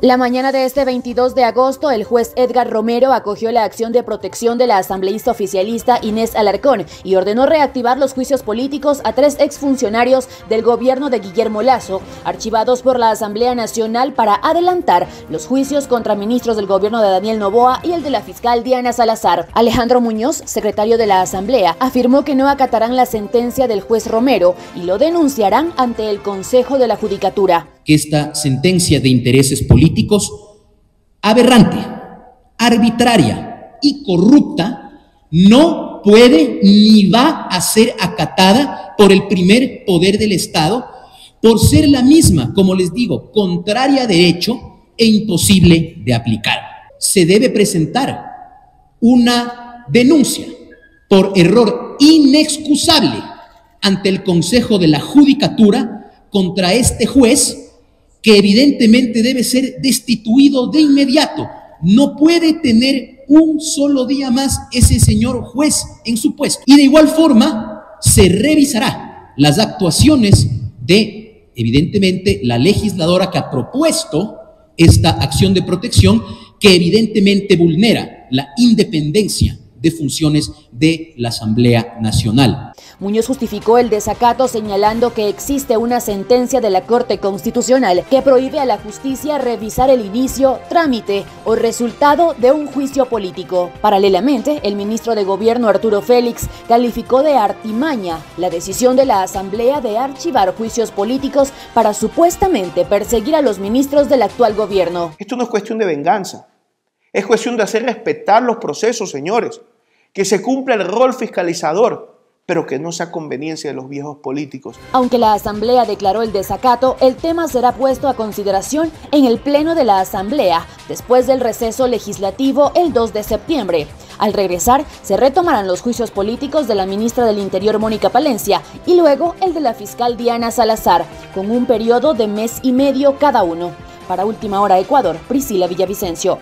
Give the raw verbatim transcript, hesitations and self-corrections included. La mañana de este veintidós de agosto, el juez Edgar Romero acogió la acción de protección de la asambleísta oficialista Inés Alarcón y ordenó reactivar los juicios políticos a tres exfuncionarios del gobierno de Guillermo Lasso, archivados por la Asamblea Nacional para adelantar los juicios contra ministros del gobierno de Daniel Noboa y el de la fiscal Diana Salazar. Alejandro Muñoz, secretario de la Asamblea, afirmó que no acatarán la sentencia del juez Romero y lo denunciarán ante el Consejo de la Judicatura. Esta sentencia de intereses políticos aberrante, arbitraria y corrupta no puede ni va a ser acatada por el primer poder del Estado, por ser la misma, como les digo, contraria a derecho e imposible de aplicar. Se debe presentar una denuncia por error inexcusable ante el Consejo de la Judicatura contra este juez, que evidentemente debe ser destituido de inmediato. No puede tener un solo día más ese señor juez en su puesto. Y de igual forma se revisará las actuaciones de, evidentemente, la legisladora que ha propuesto esta acción de protección, que evidentemente vulnera la independencia de funciones de la Asamblea Nacional. Muñoz justificó el desacato señalando que existe una sentencia de la Corte Constitucional que prohíbe a la justicia revisar el inicio, trámite o resultado de un juicio político. Paralelamente, el ministro de Gobierno Arturo Félix calificó de artimaña la decisión de la Asamblea de archivar juicios políticos para supuestamente perseguir a los ministros del actual gobierno. Esto no es cuestión de venganza, es cuestión de hacer respetar los procesos, señores, que se cumpla el rol fiscalizador, pero que no sea conveniencia de los viejos políticos. Aunque la Asamblea declaró el desacato, el tema será puesto a consideración en el Pleno de la Asamblea, después del receso legislativo el dos de septiembre. Al regresar, se retomarán los juicios políticos de la ministra del Interior, Mónica Palencia, y luego el de la fiscal Diana Salazar, con un periodo de mes y medio cada uno. Para Última Hora Ecuador, Priscila Villavicencio.